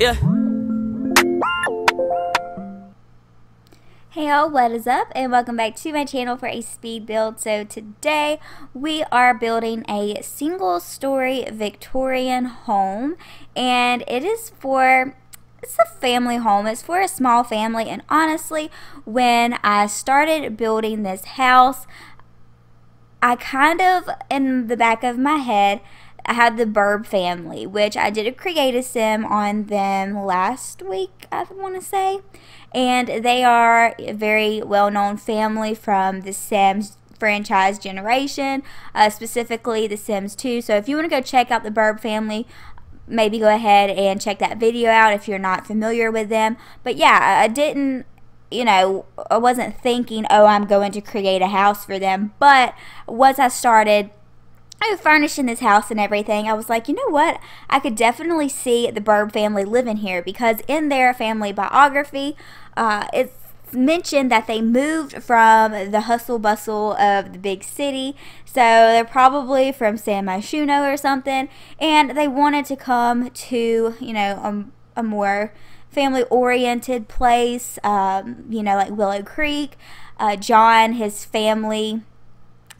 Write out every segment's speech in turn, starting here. Yeah. Hey y'all, what is up, and welcome back to my channel for a speed build. So today we are building a single story Victorian home, and it's a family home. It's for a small family, and honestly, when I started building this house, I kind of, in the back of my head, I had the Burb family, which I did a create a sim on them last week, I want to say. And they are a very well-known family from the Sims franchise generation, specifically the Sims 2. So if you want to go check out the Burb family, maybe go ahead and check that video out if you're not familiar with them. But yeah, I wasn't thinking, oh, I'm going to create a house for them. But once I started furnishing this house and everything, I was like, you know what, I could definitely see the Burb family living here, because in their family biography, it's mentioned that they moved from the hustle bustle of the big city, so they're probably from San Myshuno or something, and they wanted to come to, you know, a more family-oriented place, you know, like Willow Creek. John, his family,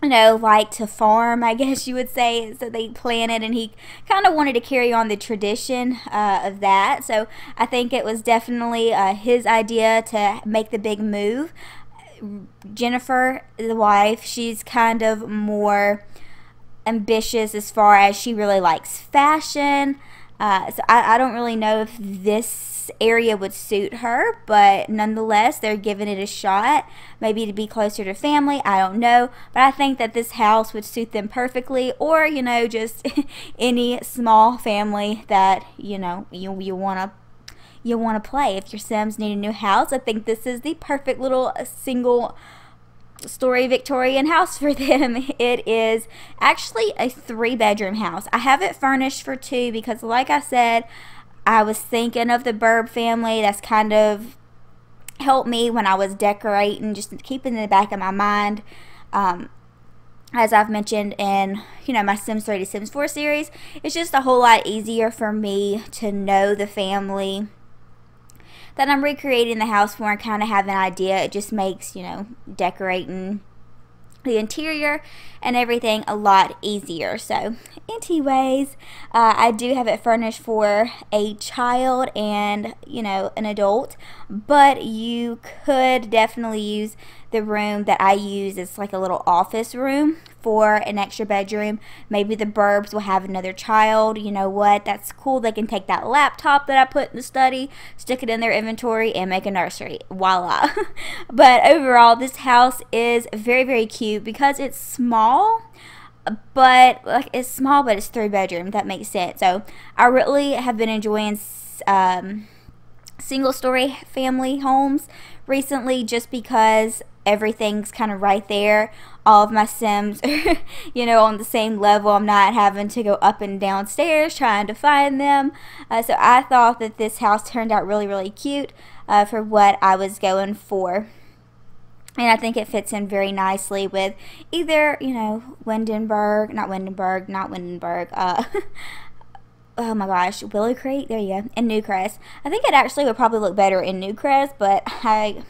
you know, like to farm, I guess you would say, so they planted, and he kind of wanted to carry on the tradition of that. So I think it was definitely his idea to make the big move. Jennifer, the wife, she's kind of more ambitious as far as she really likes fashion, so I don't really know if this area would suit her, but nonetheless, they're giving it a shot, maybe to be closer to family, I don't know. But I think that this house would suit them perfectly, or, you know, just any small family that, you know, you want to play. If your Sims need a new house, I think this is the perfect little single story Victorian house for them. It is actually a 3-bedroom house. I have it furnished for 2 because, like I said, I was thinking of the Burb family. That's kind of helped me when I was decorating, just keeping in the back of my mind. As I've mentioned in, you know, my Sims 3 to Sims 4 series, it's just a whole lot easier for me to know the family that I'm recreating the house for and kind of have an idea. It just makes, you know, decorating the interior and everything a lot easier. So anyways, I do have it furnished for a child and, you know, an adult, but you could definitely use the room that I use. It's like a little office room for an extra bedroom. Maybe the Burbs will have another child. You know what, that's cool. They can take that laptop that I put in the study, stick it in their inventory, and make a nursery. Voila. But overall, this house is very, very cute because it's small, but it's 3-bedroom. That makes sense. So I really have been enjoying single story family homes recently, just because everything's kind of right there. All of my Sims are, you know, on the same level. I'm not having to go up and down stairs trying to find them. So I thought that this house turned out really, really cute for what I was going for. And I think it fits in very nicely with either, you know, not Windenburg, oh my gosh, Willow Creek, there you go, and Newcrest. I think it actually would probably look better in Newcrest, but I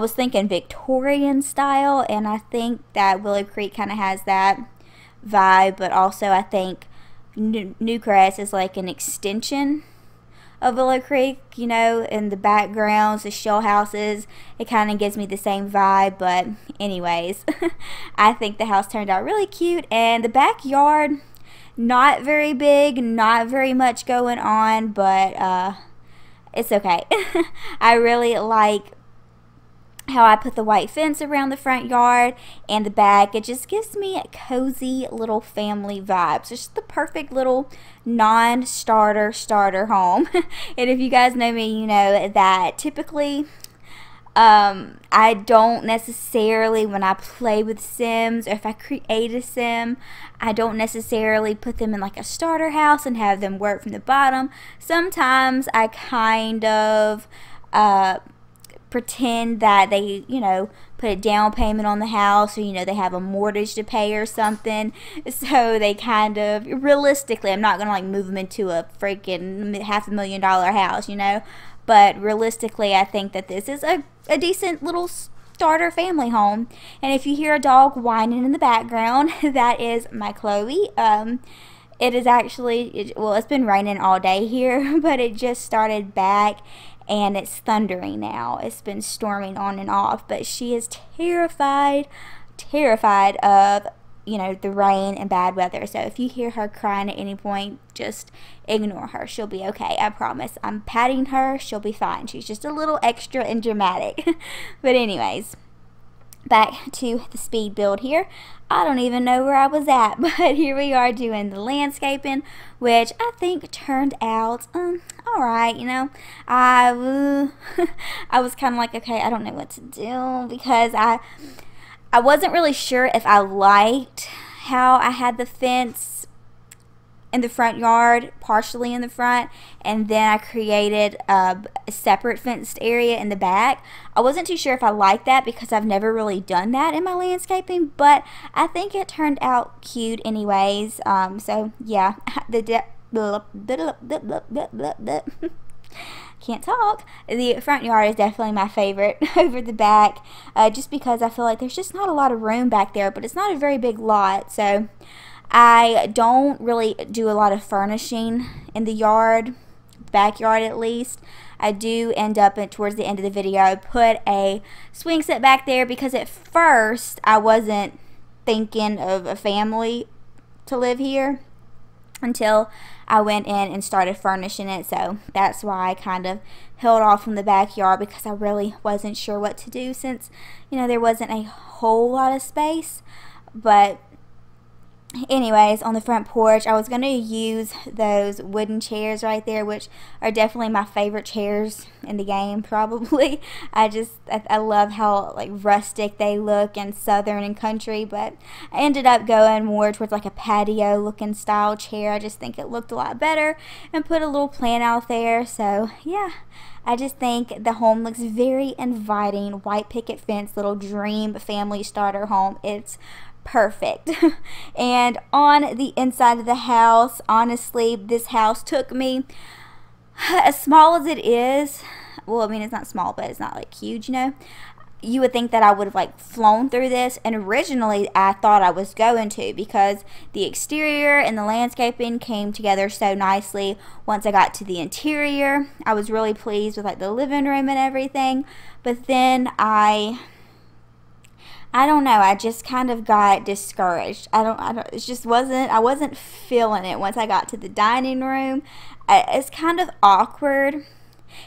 was thinking Victorian style, and I think that Willow Creek kind of has that vibe, but also I think Newcrest is like an extension of Willow Creek, you know, in the backgrounds, the shell houses. It kind of gives me the same vibe, but anyways, I think the house turned out really cute. And the backyard, not very big, not very much going on, but it's okay. I really like how I put the white fence around the front yard and the back. It just gives me a cozy little family vibes. It's just the perfect little non-starter starter home. And if you guys know me, you know that typically I don't necessarily, when I play with Sims or if I create a Sim, I don't necessarily put them in like a starter house and have them work from the bottom. Sometimes I kind of pretend that they, you know, put a down payment on the house, or, you know, they have a mortgage to pay or something. So they kind of, realistically, I'm not going to like move them into a freaking $500,000 house, you know. But realistically, I think that this is a decent little starter family home. And if you hear a dog whining in the background, that is my Chloe. It is actually, well, it's been raining all day here, but it just started back and it's thundering now. It's been storming on and off, but she is terrified of, you know, the rain and bad weather. So if you hear her crying at any point, just ignore her. She'll be okay, I promise. I'm patting her, she'll be fine. She's just a little extra and dramatic. But anyways, back to the speed build here. I don't even know where I was at, but here we are doing the landscaping, which I think turned out all right. You know, I was kind of like, okay, I don't know what to do, because I wasn't really sure if I liked how I had the fence in the front yard, partially in the front, and then I created a separate fenced area in the back. I wasn't too sure if I liked that, because I've never really done that in my landscaping, but I think it turned out cute anyways. So yeah, the front yard is definitely my favorite over the back, just because I feel like there's just not a lot of room back there, but it's not a very big lot, so I don't really do a lot of furnishing in the yard, backyard at least. I do end up, towards the end of the video, put a swing set back there, because at first I wasn't thinking of a family to live here until I went in and started furnishing it. So that's why I kind of held off from the backyard, because I really wasn't sure what to do, since, you know, there wasn't a whole lot of space. But anyways, on the front porch, I was going to use those wooden chairs right there, which are definitely my favorite chairs in the game, probably. I love how, like, rustic they look and southern and country, but I ended up going more towards like a patio looking style chair. I just think it looked a lot better, and put a little plant out there. So yeah, I just think the home looks very inviting. White picket fence, little dream family starter home. It's perfect. And on the inside of the house, honestly, this house took me, as small as it is, well, I mean, it's not small, but it's not like huge, you know. You would think that I would have like flown through this, and originally I thought I was going to, because the exterior and the landscaping came together so nicely. Once I got to the interior, I was really pleased with like the living room and everything, but then I don't know, I just kind of got discouraged. It just wasn't, I wasn't feeling it once I got to the dining room. It's kind of awkward.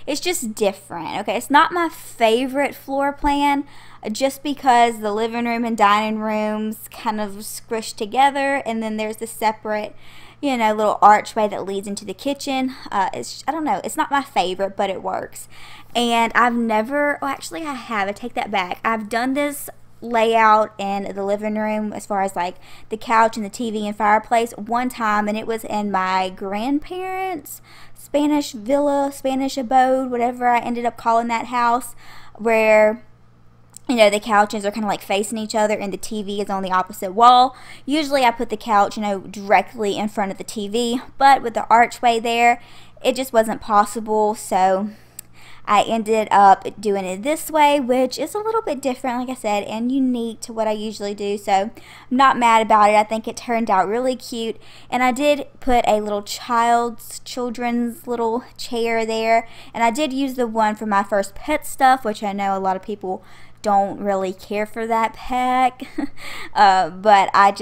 It's just different, okay? It's not my favorite floor plan, just because the living room and dining rooms kind of squished together, and then there's the separate, you know, little archway that leads into the kitchen. I don't know, it's not my favorite, but it works. And I've never, well, actually I have, I take that back. I've done this layout in the living room, as far as like the couch and the TV and fireplace, one time, and it was in my grandparents' Spanish villa, Spanish abode, whatever I ended up calling that house, where, you know, the couches are kind of like facing each other and the TV is on the opposite wall. Usually I put the couch, you know, directly in front of the TV, but with the archway there, it just wasn't possible. So I ended up doing it this way, which is a little bit different, like I said, and unique to what I usually do. So I'm not mad about it. I think it turned out really cute. And I did put a little children's little chair there. And I did use the one for my first pet stuff, which I know a lot of people don't really care for that pack. But I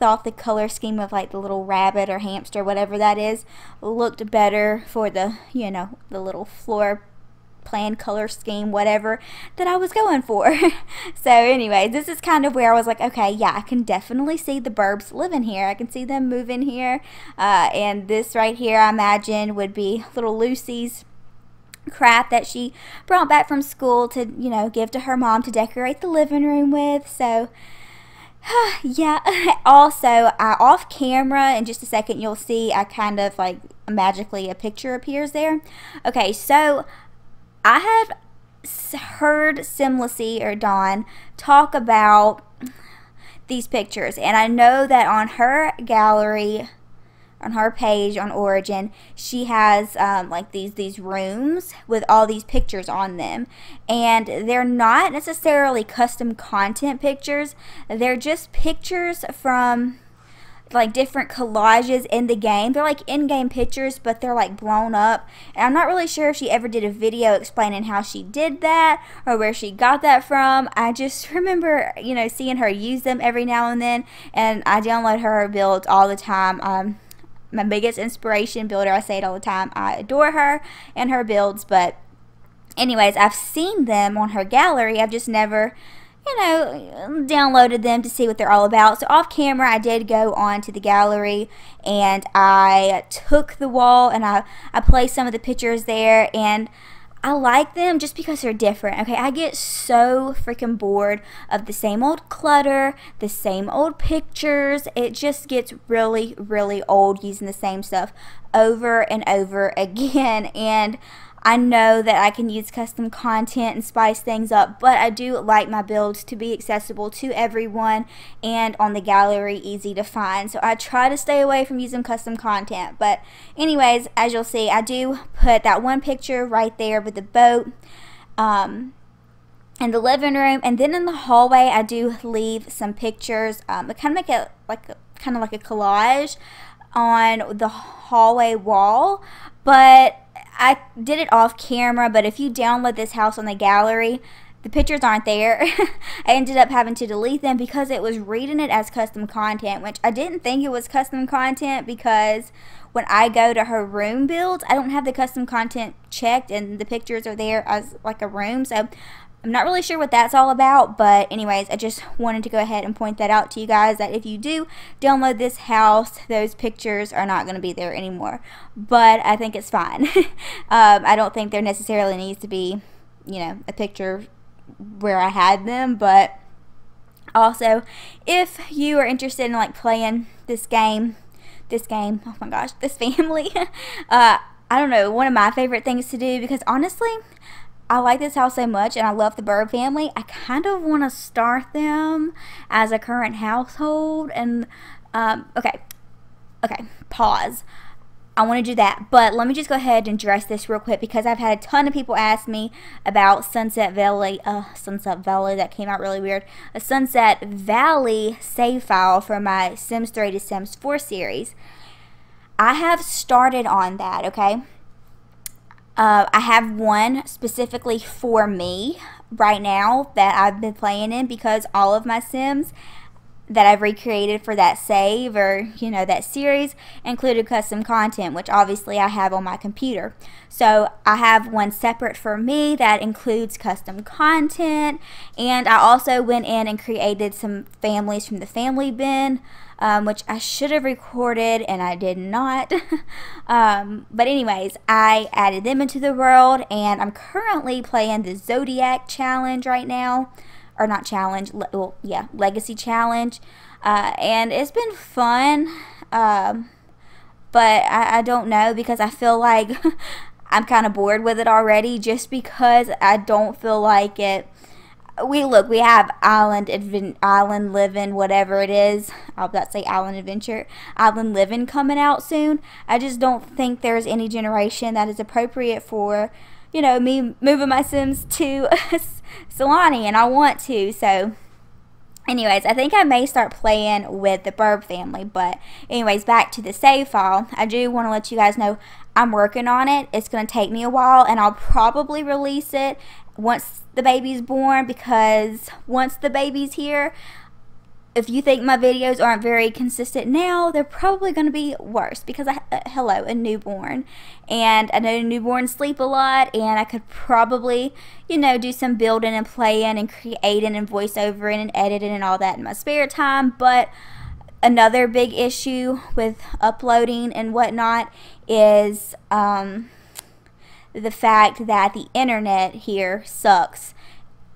thought the color scheme of like the little rabbit or hamster, whatever that is, looked better for the, you know, the little floor plan color scheme, whatever that I was going for. So anyways, this is kind of where I was like, okay, yeah, I can definitely see the burbs living here. I can see them moving here. And this right here, I imagine, would be little Lucy's craft that she brought back from school to, you know, give to her mom to decorate the living room with. So yeah. Also, off camera, in just a second, you'll see I kind of like magically a picture appears there. Okay, so I had heard Simlicity or Dawn talk about these pictures, and I know that on her gallery, on her page on Origin, she has like these rooms with all these pictures on them, and they're not necessarily custom content pictures. They're just pictures from like different collages in the game. They're like in-game pictures, but they're like blown up, and I'm not really sure if she ever did a video explaining how she did that or where she got that from. I just remember, you know, seeing her use them every now and then, and I download her builds all the time. My biggest inspiration builder, I say it all the time. I adore her and her builds, but anyways, I've seen them on her gallery. I've just never, you know, downloaded them to see what they're all about. So off camera, I did go on to the gallery, and I took the wall, and I placed some of the pictures there, and I like them just because they're different. Okay, I get so freaking bored of the same old clutter, the same old pictures. It just gets really, really old using the same stuff over and over again. And I know that I can use custom content and spice things up, but I do like my builds to be accessible to everyone and on the gallery easy to find. So I try to stay away from using custom content. But anyways, as you'll see, I do put that one picture right there with the boat in the living room, and then in the hallway I do leave some pictures. I kind of make it like kind of like a collage on the hallway wall, but I did it off camera. But if you download this house on the gallery, the pictures aren't there. I ended up having to delete them because it was reading it as custom content, which I didn't think it was custom content, because when I go to her room builds, I don't have the custom content checked, and the pictures are there as like a room. So I'm not really sure what that's all about, but anyways, I just wanted to go ahead and point that out to you guys, that if you do download this house, those pictures are not going to be there anymore. But I think it's fine. I don't think there necessarily needs to be, you know, a picture where I had them. But also, if you are interested in like playing this game, oh my gosh, this family, I don't know, one of my favorite things to do, because honestly, I like this house so much, and I love the Bird family. I kind of want to start them as a current household, and okay, pause. I want to do that, but let me just go ahead and address this real quick, because I've had a ton of people ask me about Sunset Valley, that came out really weird, a Sunset Valley save file for my Sims 3 to Sims 4 series. I have started on that, okay? I have one specifically for me right now that I've been playing in, because all of my Sims that I've recreated for that save, or you know, that series, included custom content, which obviously I have on my computer. So I have one separate for me that includes custom content, and I also went in and created some families from the family bin, which I should have recorded and I did not. But anyways, I added them into the world, and I'm currently playing the Zodiac Challenge right now. Or not challenge, well, yeah, Legacy Challenge, and it's been fun, but I don't know, because I feel like I'm kind of bored with it already, just because I don't feel like it. We have Island Living, whatever it is. I'll about say Island Adventure, Island Living coming out soon. I just don't think there's any generation that is appropriate for, you know, me moving my Sims to Sulani, and I want to. So anyways, I think I may start playing with the Bird family. But anyways, back to the save file. I do want to let you guys know I'm working on it. It's going to take me a while, and I'll probably release it once the baby's born, because once the baby's here, if you think my videos aren't very consistent now, they're probably going to be worse, because I, hello, a newborn, and I know newborns sleep a lot, and I could probably, you know, do some building and playing and creating and voiceovering and editing and all that in my spare time. But another big issue with uploading and whatnot is the fact that the internet here sucks.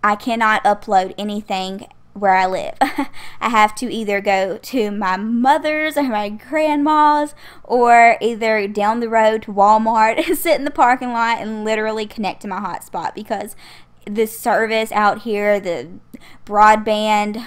I cannot upload anything where I live. I have to either go to my mother's or my grandma's, or either down the road to Walmart and sit in the parking lot and literally connect to my hotspot, because the service out here, the broadband,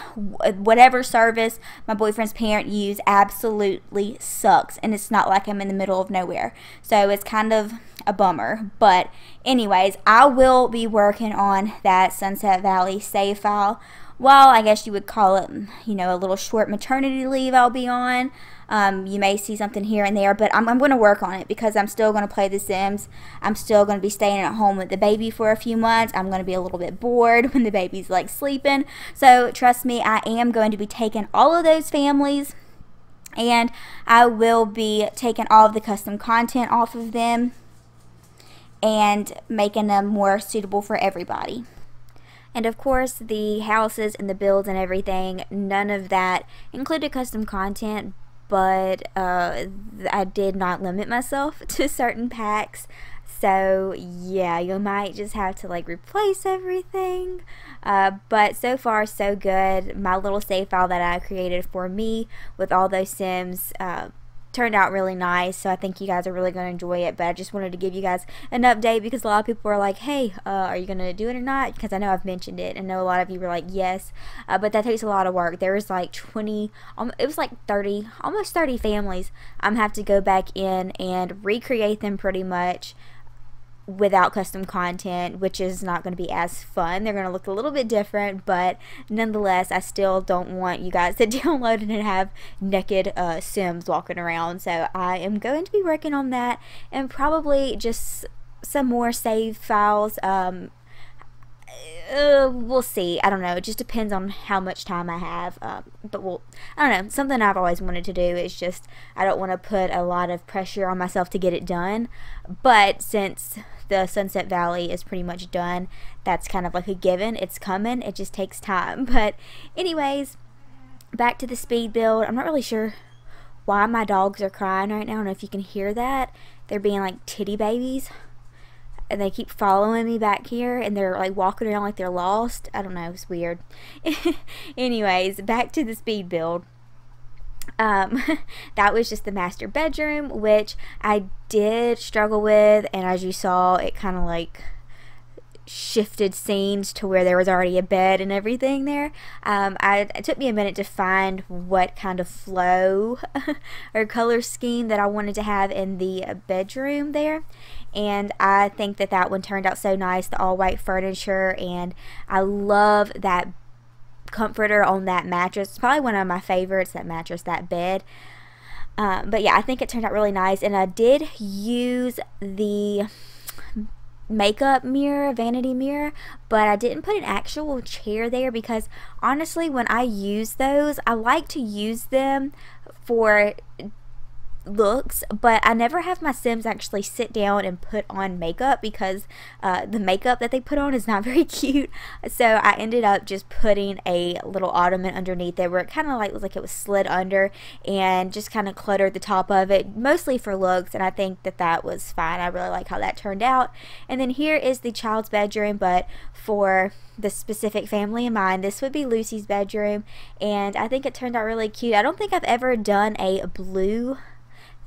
whatever service my boyfriend's parent used absolutely sucks, and it's not like I'm in the middle of nowhere, so it's kind of a bummer. But anyways, I will be working on that Sunset Valley save file. Well, I guess you would call it, you know, a little short maternity leave I'll be on. You may see something here and there, but I'm going to work on it because I'm still going to play The Sims. I'm still going to be staying at home with the baby for a few months. I'm going to be a little bit bored when the baby's like sleeping. So trust me, I am going to be taking all of those families, and I will be taking all of the custom content off of them and making them more suitable for everybody. And of course, the houses and the builds and everything, none of that included custom content, but I did not limit myself to certain packs. So yeah, you might just have to like replace everything, but so far so good. My little save file that I created for me with all those Sims turned out really nice, so I think you guys are really going to enjoy it. But I just wanted to give you guys an update because a lot of people are like, hey, are you going to do it or not? Because I know I've mentioned it, and I know a lot of you were like, yes, but that takes a lot of work. There was like 20, it was like 30, almost 30 families. I'm going to have to go back in and recreate them pretty much without custom content, which is not going to be as fun. They're going to look a little bit different, but nonetheless, I still don't want you guys to download it and have naked Sims walking around. So I am going to be working on that, and probably just some more save files. We'll see. I don't know. It just depends on how much time I have. But I don't know. Something I've always wanted to do is just, I don't want to put a lot of pressure on myself to get it done. But since the Sunset Valley is pretty much done, that's kind of like a given. It's coming. It just takes time. But anyways, back to the speed build. I'm not really sure why my dogs are crying right now. I don't know if you can hear that. They're being like titty babies, and they keep following me back here, and they're like walking around like they're lost. I don't know, it's weird. Anyways, back to the speed build. That was just the master bedroom, which I did struggle with, and as you saw, it kind of like shifted scenes to where there was already a bed and everything there. It took me a minute to find what kind of flow or color scheme that I wanted to have in the bedroom there, and I think that that one turned out so nice, the all white furniture, and I love that comforter on that mattress. It's probably one of my favorites, that mattress, that bed. But yeah, I think it turned out really nice, and I did use the makeup mirror, vanity mirror, but I didn't put an actual chair there because honestly, when I use those, I like to use them for looks, but I never have my Sims actually sit down and put on makeup because the makeup that they put on is not very cute. So I ended up just putting a little ottoman underneath there where it kind of like was like it was slid under, and just kind of cluttered the top of it, mostly for looks, and I think that that was fine. I really like how that turned out. And then here is the child's bedroom, but for the specific family in mind, this would be Lucy's bedroom, and I think it turned out really cute. I don't think I've ever done a blue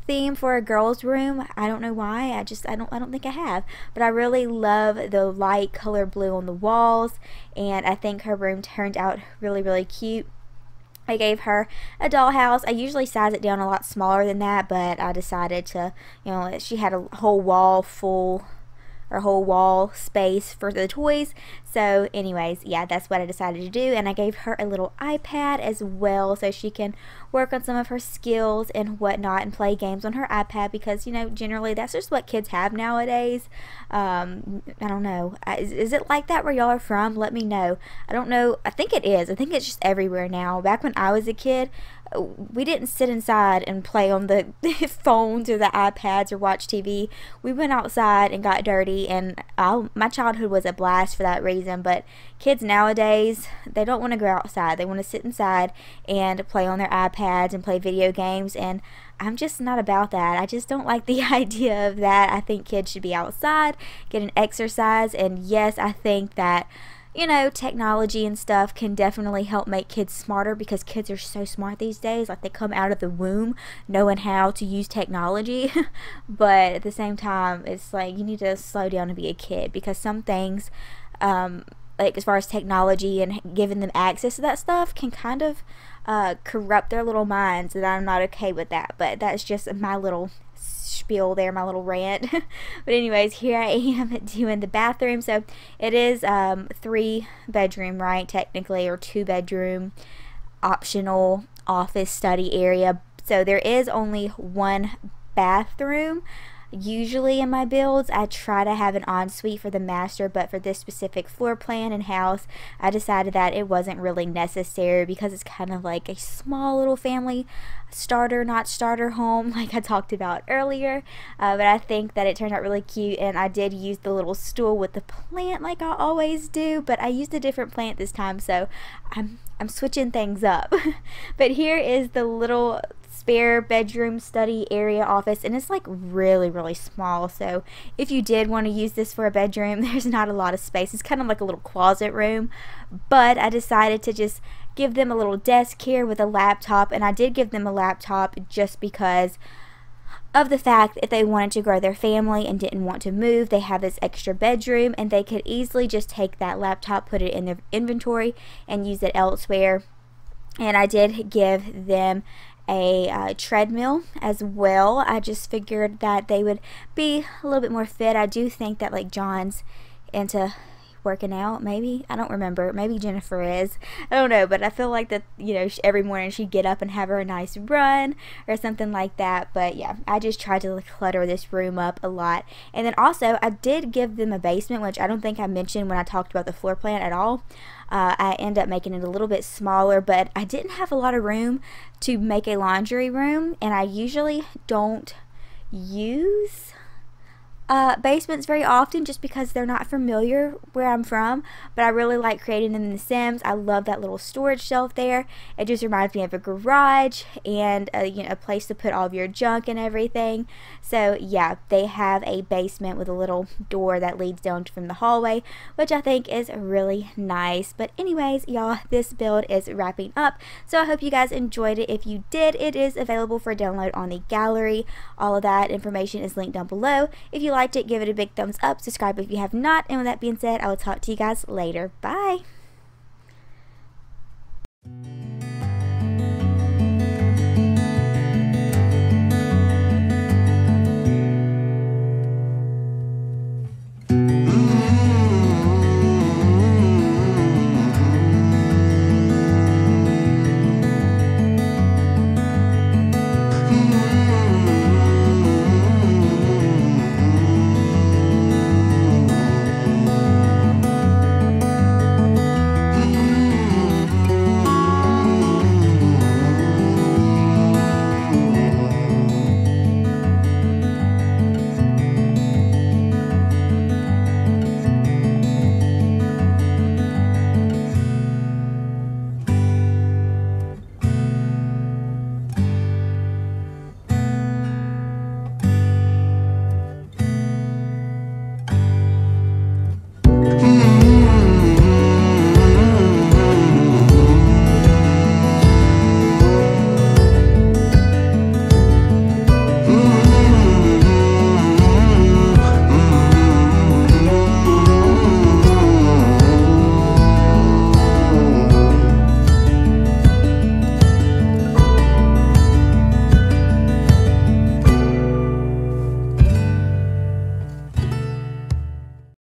theme for a girl's room. I don't know why. I don't think I have, but I really love the light color blue on the walls, and I think her room turned out really, really cute. I gave her a dollhouse. I usually size it down a lot smaller than that, but I decided to, you know, she had a whole wall full, or whole wall space for the toys. So anyways, yeah, that's what I decided to do, and I gave her a little iPad as well so she can work on some of her skills and whatnot and play games on her iPad because, you know, generally that's just what kids have nowadays. I don't know, is it like that where y'all are from? Let me know. I don't know, I think it is. I think it's just everywhere now. Back when I was a kid, we didn't sit inside and play on the phones or the iPads or watch TV. We went outside and got dirty, and my childhood was a blast for that reason. But kids nowadays, they don't want to go outside. They want to sit inside and play on their iPads and play video games, and I'm just not about that. I just don't like the idea of that. I think kids should be outside, get an exercise, and yes, I think that, you know, technology and stuff can definitely help make kids smarter because kids are so smart these days. Like, they come out of the womb knowing how to use technology. But at the same time, it's like you need to slow down to be a kid because some things like as far as technology and giving them access to that stuff can kind of corrupt their little minds, and I'm not okay with that. But that's just my little spiel there, my little rant. But anyways, here I am doing the bathroom. So it is 3 bedroom, right, technically, or 2 bedroom optional office study area. So there is only 1 bathroom. Usually in my builds, I try to have an ensuite for the master, but for this specific floor plan and house, I decided that it wasn't really necessary because it's kind of like a small little family starter, not starter home, like I talked about earlier. But I think that it turned out really cute, and I did use the little stool with the plant like I always do, but I used a different plant this time, so I'm switching things up. But here is the little spare bedroom study area office, and it's like really small, so if you did want to use this for a bedroom, there's not a lot of space. It's kind of like a little closet room, but I decided to just give them a little desk here with a laptop, and I did give them a laptop just because of the fact that if they wanted to grow their family and didn't want to move, they have this extra bedroom, and they could easily just take that laptop, put it in their inventory, and use it elsewhere. And I did give them a treadmill as well. I just figured that they would be a little bit more fit. I do think that like John's into working out, maybe, I don't remember, maybe Jennifer is, I don't know, but I feel like that, you know, every morning she'd get up and have her a nice run or something like that. But yeah, I just tried to clutter this room up a lot. And then also I did give them a basement, which I don't think I mentioned when I talked about the floor plan at all. I end up making it a little bit smaller, but I didn't have a lot of room to make a laundry room, and I usually don't use basements very often just because they're not familiar where I'm from, but I really like creating them in The Sims. I love that little storage shelf there. It just reminds me of a garage and a, you know, a place to put all of your junk and everything. So yeah, they have a basement with a little door that leads down from the hallway, which I think is really nice. But anyways, y'all, this build is wrapping up, so I hope you guys enjoyed it. If you did, it is available for download on the gallery. All of that information is linked down below. If you liked it, give it a big thumbs up, subscribe if you have not, and with that being said, I will talk to you guys later. Bye!